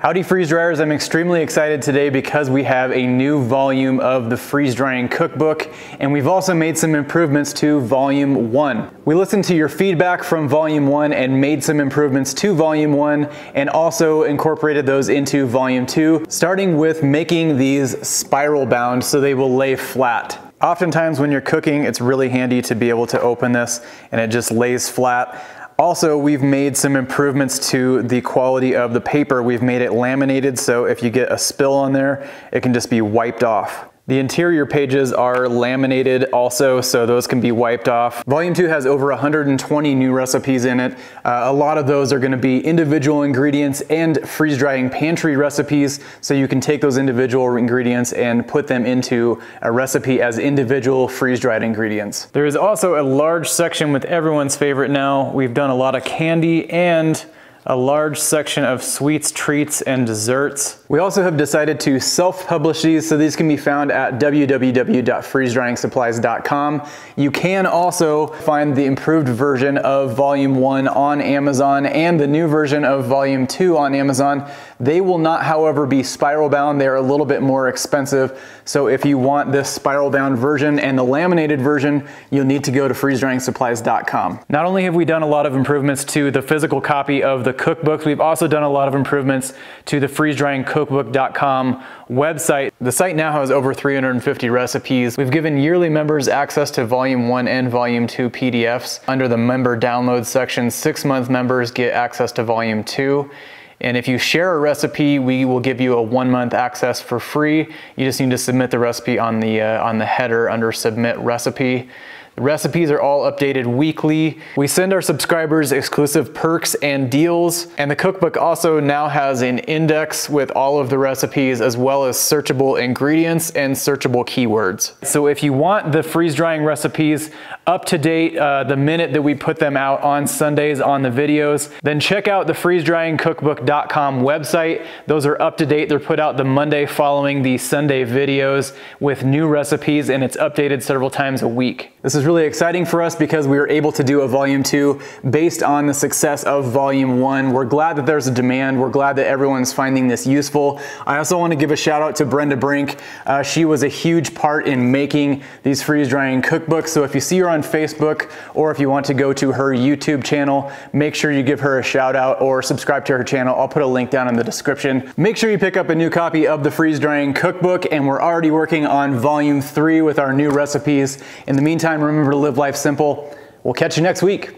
Howdy freeze dryers, I'm extremely excited today because we have a new volume of the freeze drying cookbook, and we've also made some improvements to volume 1. We listened to your feedback from volume 1 and made some improvements to volume 1 and also incorporated those into volume 2, starting with making these spiral bound so they will lay flat. Oftentimes when you're cooking, it's really handy to be able to open this and it just lays flat. Also, we've made some improvements to the quality of the paper. We've made it laminated, so if you get a spill on there, it can just be wiped off. The interior pages are laminated also, so those can be wiped off. Volume 2 has over 120 new recipes in it. A lot of those are going to be individual ingredients and freeze-drying pantry recipes, so you can take those individual ingredients and put them into a recipe as individual freeze-dried ingredients. There is also a large section with everyone's favorite now. We've done a lot of candy and a large section of sweets, treats, and desserts. We also have decided to self-publish these, so these can be found at www.freezedryingsupplies.com. You can also find the improved version of Volume 1 on Amazon and the new version of Volume 2 on Amazon. They will not, however, be spiral bound. They're a little bit more expensive, so if you want this spiral bound version and the laminated version, you'll need to go to freezedryingsupplies.com. Not only have we done a lot of improvements to the physical copy of the cookbooks, we've also done a lot of improvements to the freezedryingcookbook.com website. The site now has over 350 recipes. We've given yearly members access to Volume 1 and Volume 2 PDFs. Under the member download section, 6-month members get access to Volume 2. And if you share a recipe, we will give you a 1-month access for free. You just need to submit the recipe on the header under Submit Recipe. The recipes are all updated weekly. We send our subscribers exclusive perks and deals, and the cookbook also now has an index with all of the recipes as well as searchable ingredients and searchable keywords. So if you want the freeze-drying recipes up to date the minute that we put them out on Sundays on the videos, then check out the freezedryingcookbook.com website. Those are up to date. They're put out the Monday following the Sunday videos with new recipes, and it's updated several times a week. This is really exciting for us because we were able to do a Volume 2 based on the success of Volume 1. We're glad that there's a demand. We're glad that everyone's finding this useful. I also want to give a shout out to Brenda Brink. She was a huge part in making these freeze-drying cookbooks, so if you see her on Facebook or if you want to go to her YouTube channel, make sure you give her a shout out or subscribe to her channel. I'll put a link down in the description. Make sure you pick up a new copy of the freeze-drying cookbook, and we're already working on Volume 3 with our new recipes. In the meantime, remember to live life simple. We'll catch you next week.